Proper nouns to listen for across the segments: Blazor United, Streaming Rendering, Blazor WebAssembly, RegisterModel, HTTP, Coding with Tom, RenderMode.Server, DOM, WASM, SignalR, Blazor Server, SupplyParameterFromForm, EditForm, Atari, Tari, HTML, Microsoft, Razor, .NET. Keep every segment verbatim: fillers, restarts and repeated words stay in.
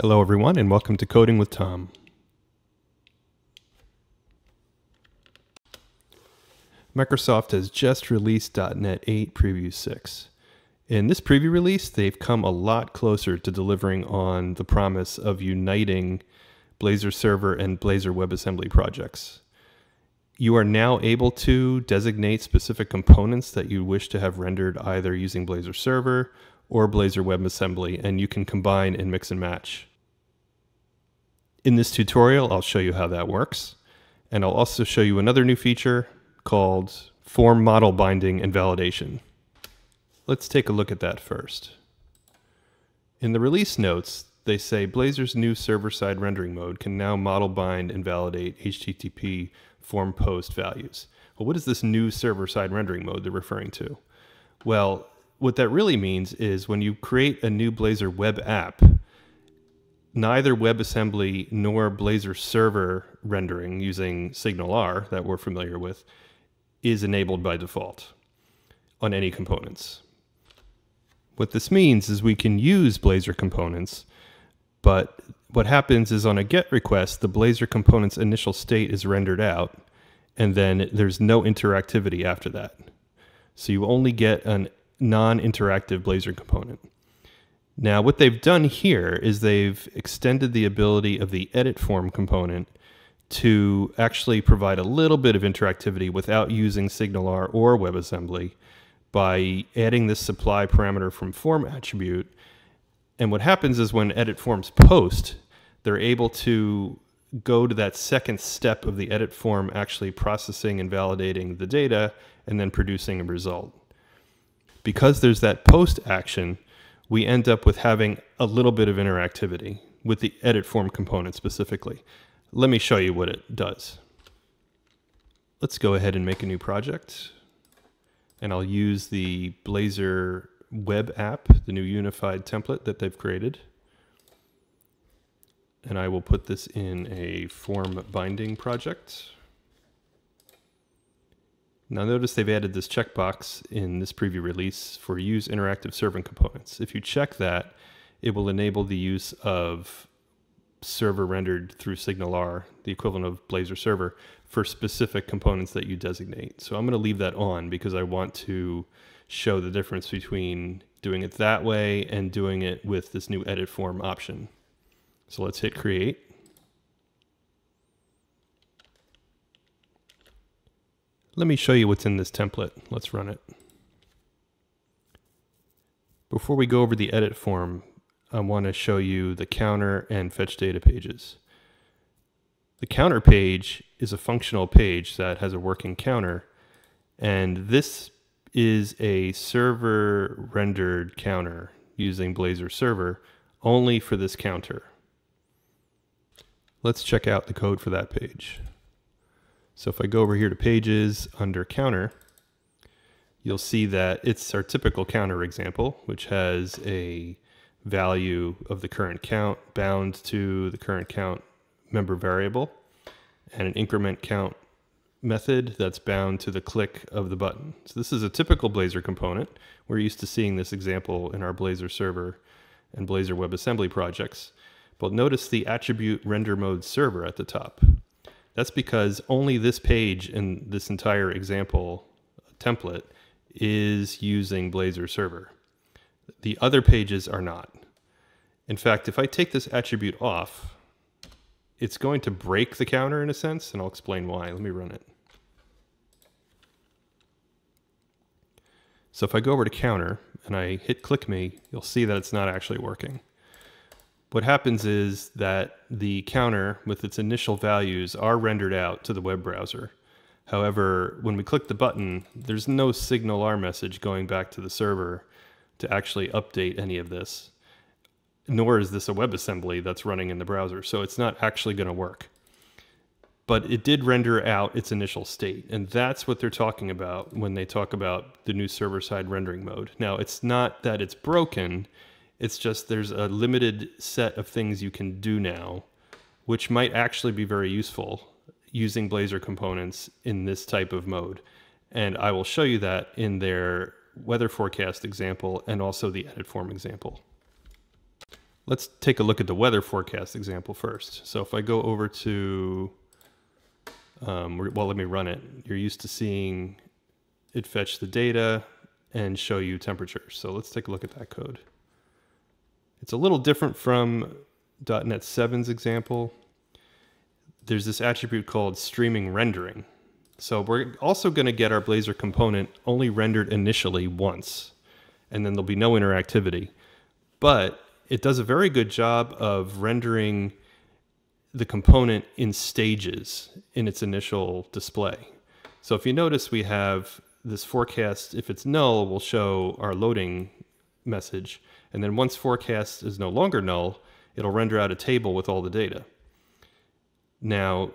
Hello everyone and welcome to Coding with Tom. Microsoft has just released dot NET eight Preview six. In this preview release, they've come a lot closer to delivering on the promise of uniting Blazor Server and Blazor WebAssembly projects. You are now able to designate specific components that you wish to have rendered either using Blazor Server or Blazor WebAssembly, and you can combine and mix and match. In this tutorial, I'll show you how that works, and I'll also show you another new feature called form model binding and validation. Let's take a look at that first. In the release notes, they say Blazor's new server-side rendering mode can now model bind and validate H T T P form post values. Well, what is this new server-side rendering mode they're referring to? Well, what that really means is when you create a new Blazor web app, neither WebAssembly nor Blazor Server rendering using SignalR that we're familiar with is enabled by default on any components. What this means is we can use Blazor components, but what happens is on a GET request, the Blazor component's initial state is rendered out, and then there's no interactivity after that. So you only get an non-interactive Blazor component. Now what they've done here is they've extended the ability of the EditForm component to actually provide a little bit of interactivity without using SignalR or WebAssembly by adding this supply parameter from form attribute. And what happens is when EditForms post, they're able to go to that second step of the EditForm actually processing and validating the data and then producing a result. Because there's that post action, we end up with having a little bit of interactivity with the edit form component specifically. Let me show you what it does. Let's go ahead and make a new project. And I'll use the Blazor web app, the new unified template that they've created. And I will put this in a form binding project. Now notice they've added this checkbox in this preview release for use interactive serving components. If you check that, it will enable the use of server rendered through SignalR, the equivalent of Blazor Server, for specific components that you designate. So I'm going to leave that on because I want to show the difference between doing it that way and doing it with this new edit form option. So let's hit create. Let me show you what's in this template. Let's run it. Before we go over the edit form, I want to show you the counter and fetch data pages. The counter page is a functional page that has a working counter, and this is a server rendered counter using Blazor Server only for this counter. Let's check out the code for that page. So if I go over here to pages under counter, you'll see that it's our typical counter example, which has a value of the current count bound to the current count member variable and an increment count method that's bound to the click of the button. So this is a typical Blazor component. We're used to seeing this example in our Blazor Server and Blazor WebAssembly projects, but notice the attribute RenderMode.Server at the top. That's because only this page in this entire example template is using Blazor Server. The other pages are not. In fact, if I take this attribute off, it's going to break the counter in a sense, and I'll explain why. Let me run it. So if I go over to counter and I hit click me, you'll see that it's not actually working. What happens is that the counter with its initial values are rendered out to the web browser. However, when we click the button, there's no SignalR message going back to the server to actually update any of this, nor is this a WebAssembly that's running in the browser, so it's not actually going to work. But it did render out its initial state, and that's what they're talking about when they talk about the new server-side rendering mode. Now, it's not that it's broken, it's just there's a limited set of things you can do now, which might actually be very useful using Blazor components in this type of mode. And I will show you that in their weather forecast example and also the edit form example. Let's take a look at the weather forecast example first. So if I go over to, um, well, let me run it. You're used to seeing it fetch the data and show you temperature. So let's take a look at that code. It's a little different from dot NET seven's example. There's this attribute called streaming rendering. So we're also going to get our Blazor component only rendered initially once, and then there'll be no interactivity. But it does a very good job of rendering the component in stages in its initial display. So if you notice, we have this forecast, if it's null, will show our loading message. And then once forecast is no longer null, it'll render out a table with all the data. Now,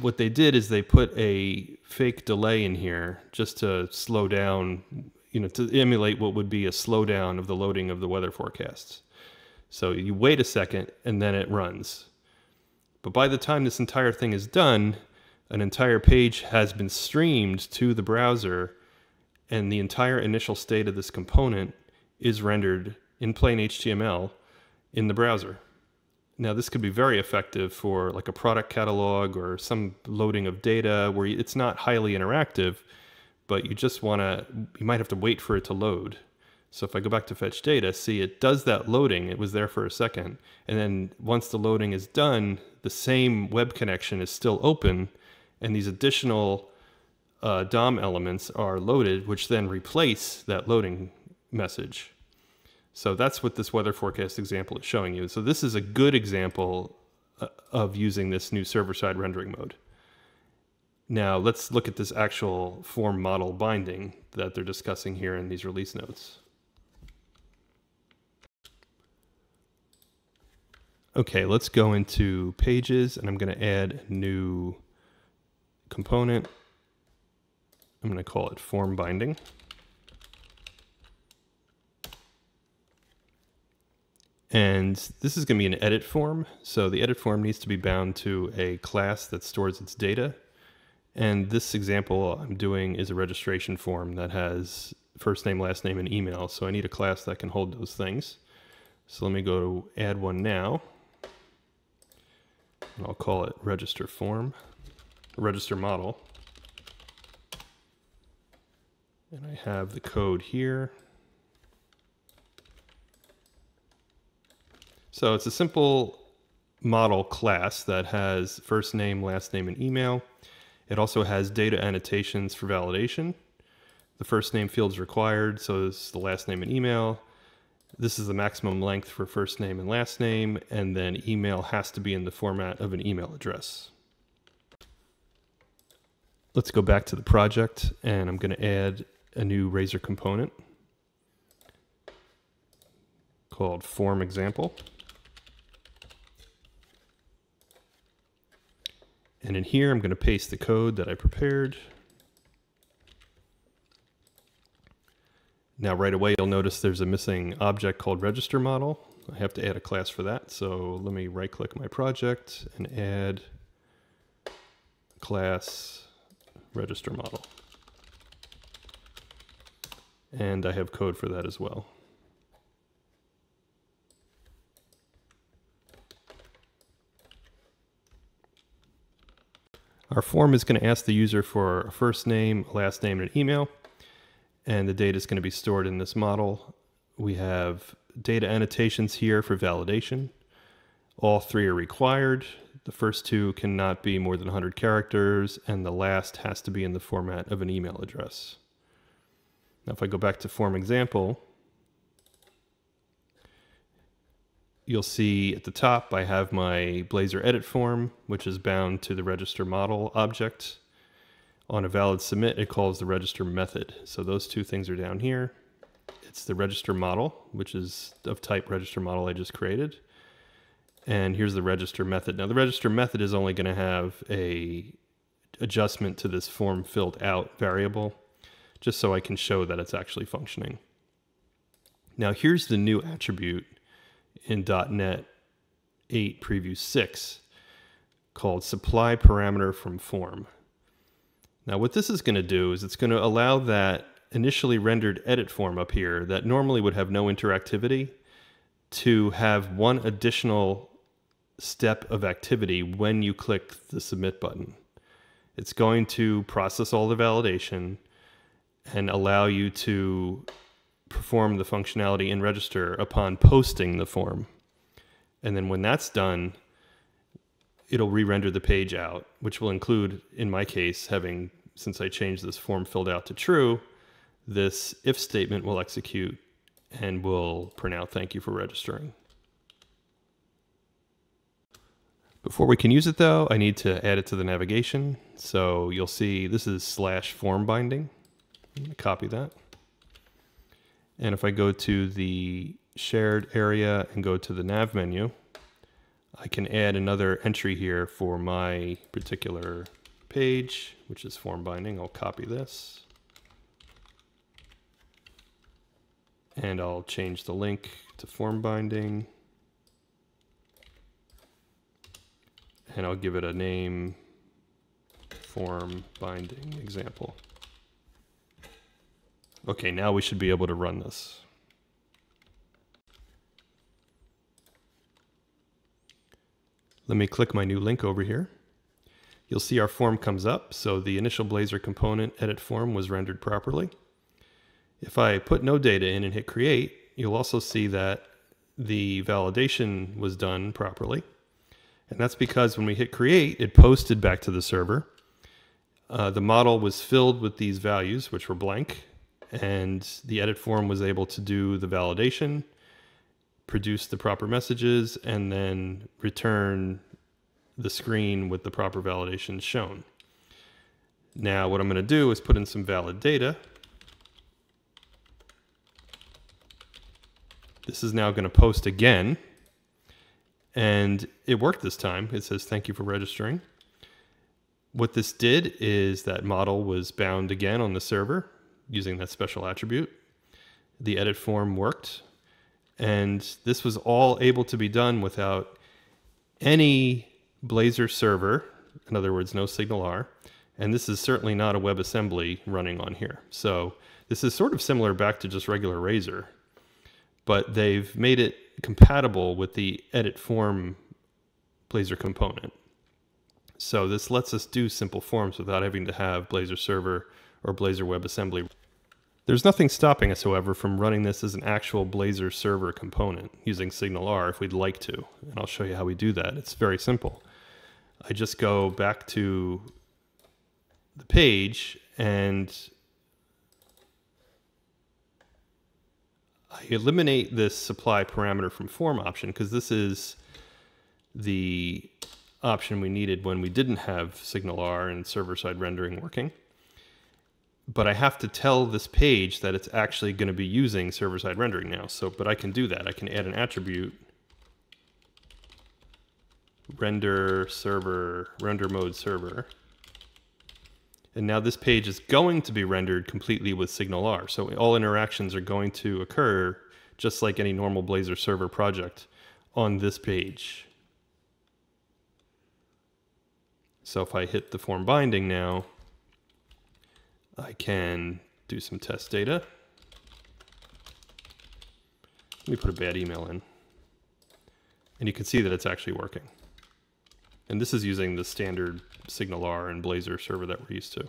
what they did is they put a fake delay in here just to slow down, you know, to emulate what would be a slowdown of the loading of the weather forecasts. So you wait a second and then it runs. But by the time this entire thing is done, an entire page has been streamed to the browser, and the entire initial state of this component is rendered in plain H T M L in the browser. Now, this could be very effective for like a product catalog or some loading of data where it's not highly interactive, but you just want to, you might have to wait for it to load. So if I go back to fetch data, see, it does that loading. It was there for a second. And then once the loading is done, the same web connection is still open, and these additional uh, D O M elements are loaded, which then replace that loading message. So that's what this weather forecast example is showing you. So this is a good example of using this new server-side rendering mode. Now let's look at this actual form model binding that they're discussing here in these release notes. Okay, let's go into pages, and I'm going to add a new component. I'm going to call it form binding. And this is going to be an edit form. So the edit form needs to be bound to a class that stores its data. And this example I'm doing is a registration form that has first name, last name, and email. So I need a class that can hold those things. So let me go to add one now. And I'll call it register form, register model. And I have the code here. So it's a simple model class that has first name, last name, and email. It also has data annotations for validation. The first name field is required, so is the last name and email. This is the maximum length for first name and last name, and then email has to be in the format of an email address. Let's go back to the project, and I'm going to add a new Razor component called form example. And in here, I'm going to paste the code that I prepared. Now, right away, you'll notice there's a missing object called register model. I have to add a class for that. So let me right-click my project and add class register model. And I have code for that as well. Our form is going to ask the user for a first name, last name, and an email, and the data is going to be stored in this model. We have data annotations here for validation. All three are required. The first two cannot be more than one hundred characters, and the last has to be in the format of an email address. Now, if I go back to form example, you'll see at the top, I have my Blazor edit form, which is bound to the register model object. On a valid submit, it calls the register method. So those two things are down here. It's the register model, which is of type register model I just created. And here's the register method. Now the register method is only going to have a adjustment to this form filled out variable, just so I can show that it's actually functioning. Now here's the new attribute in dot NET eight Preview six called Supply Parameter from Form. Now what this is going to do is it's going to allow that initially rendered edit form up here that normally would have no interactivity to have one additional step of activity when you click the submit button. It's going to process all the validation and allow you to perform the functionality in Register upon posting the form. And then when that's done, it'll re-render the page out, which will include, in my case, having, since I changed this form filled out to true, this if statement will execute and will print out thank you for registering. Before we can use it though, I need to add it to the navigation. So you'll see this is slash form binding. I'm going to copy that. And if I go to the shared area and go to the nav menu, I can add another entry here for my particular page, which is form binding. I'll copy this. And I'll change the link to form binding. And I'll give it a name, form binding example. Okay, now we should be able to run this. Let me click my new link over here. You'll see our form comes up. So the initial Blazor component edit form was rendered properly. If I put no data in and hit create, you'll also see that the validation was done properly. And that's because when we hit create, it posted back to the server. Uh, the model was filled with these values, which were blank, and the edit form was able to do the validation, produce the proper messages, and then return the screen with the proper validation shown. Now, what I'm going to do is put in some valid data. This is now going to post again. And it worked this time. It says, thank you for registering. What this did is that model was bound again on the server using that special attribute. The edit form worked. And this was all able to be done without any Blazor server. In other words, no SignalR. And this is certainly not a WebAssembly running on here. So this is sort of similar back to just regular Razor, but they've made it compatible with the edit form Blazor component. So this lets us do simple forms without having to have Blazor Server or Blazor WebAssembly. There's nothing stopping us, however, from running this as an actual Blazor Server component using SignalR if we'd like to. And I'll show you how we do that. It's very simple. I just go back to the page and I eliminate this supply parameter from form option because this is the option we needed when we didn't have SignalR and server-side rendering working. But I have to tell this page that it's actually going to be using server-side rendering now. So, but I can do that. I can add an attribute, render server, render mode server. And now this page is going to be rendered completely with SignalR. So all interactions are going to occur just like any normal Blazor server project on this page. So if I hit the form binding now, I can do some test data. Let me put a bad email in. And you can see that it's actually working. And this is using the standard SignalR and Blazor server that we're used to.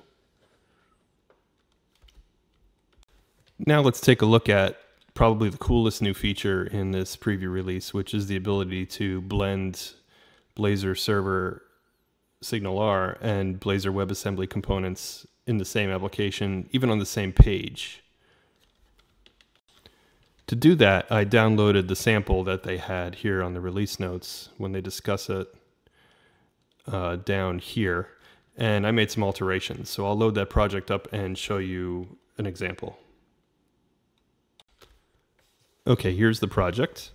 Now let's take a look at probably the coolest new feature in this preview release, which is the ability to blend Blazor server, SignalR, and Blazor WebAssembly components in the same application, even on the same page. To do that, I downloaded the sample that they had here on the release notes when they discuss it. Uh, down here, and I made some alterations. So I'll load that project up and show you an example. Okay, here's the project.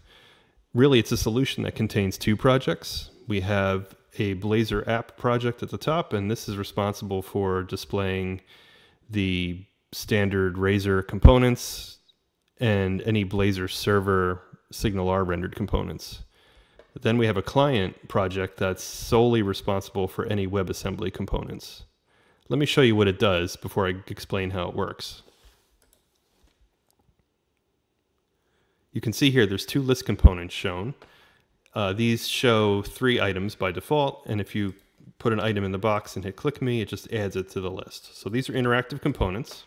Really, it's a solution that contains two projects. We have a Blazor app project at the top, and this is responsible for displaying the standard Razor components and any Blazor server SignalR rendered components. Then we have a client project that's solely responsible for any WebAssembly components. Let me show you what it does before I explain how it works. you can see here there's two list components shown. Uh, these show three items by default, and if you put an item in the box and hit click me, it just adds it to the list. So these are interactive components.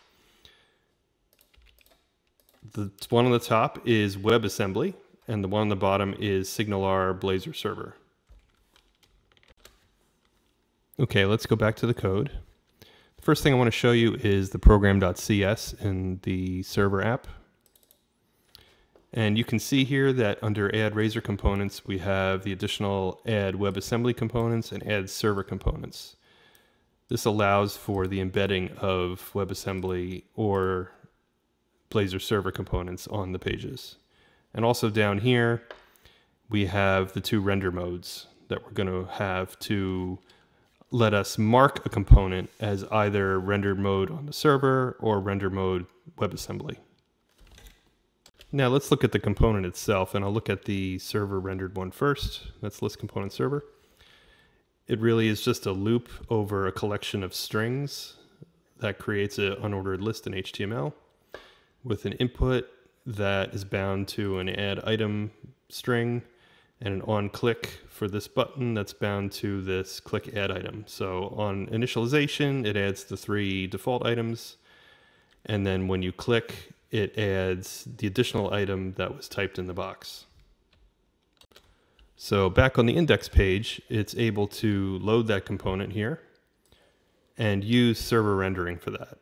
The one on the top is WebAssembly, and the one on the bottom is SignalR Blazor Server. Okay, let's go back to the code. The first thing I want to show you is the program.cs in the server app. And you can see here that under add Razor components, we have the additional add WebAssembly components and add server components. This allows for the embedding of WebAssembly or Blazor server components on the pages. And also down here, we have the two render modes that we're going to have to let us mark a component as either render mode on the server or render mode WebAssembly. Now let's look at the component itself, and I'll look at the server rendered one first. That's list component server. It really is just a loop over a collection of strings that creates an unordered list in H T M L with an input that is bound to an add item string and an on click for this button that's bound to this click add item. So on initialization, it adds the three default items, and then when you click, it adds the additional item that was typed in the box. So back on the index page, it's able to load that component here and use server rendering for that.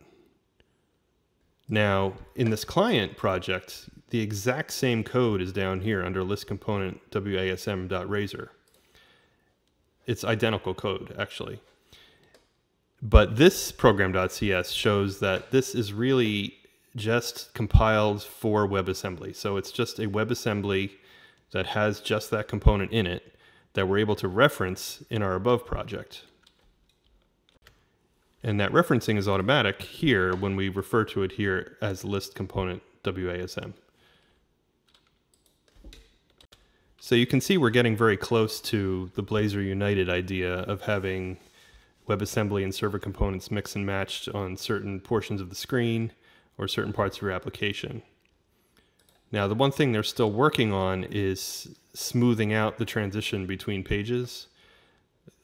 Now, in this client project, the exact same code is down here under list component wasm.razor. It's identical code, actually. But this program.cs shows that this is really just compiled for WebAssembly. So it's just a WebAssembly that has just that component in it that we're able to reference in our above project. And that referencing is automatic here when we refer to it here as list component wasm. So you can see we're getting very close to the Blazor United idea of having WebAssembly and server components mixed and matched on certain portions of the screen or certain parts of your application. Now, the one thing they're still working on is smoothing out the transition between pages.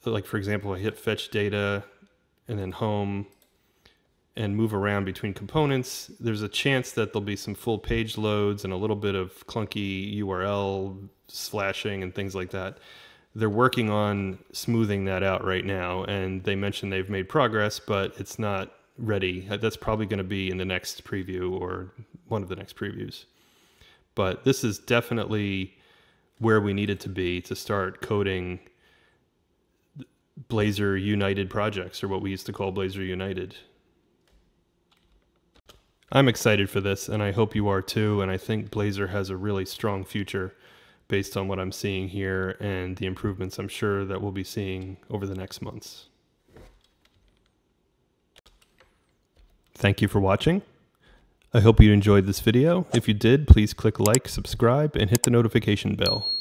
Like, for example, I hit fetch data and then home and move around between components. There's a chance that there'll be some full page loads and a little bit of clunky U R L slashing and things like that. They're working on smoothing that out right now, and they mentioned they've made progress, but it's not ready. That's probably going to be in the next preview or one of the next previews. But this is definitely where we needed to be to start coding Blazor United projects, or what we used to call Blazor United. I'm excited for this, and I hope you are too, and I think Blazor has a really strong future based on what I'm seeing here and the improvements I'm sure that we'll be seeing over the next months. Thank you for watching. I hope you enjoyed this video. If you did, please click like, subscribe, and hit the notification bell.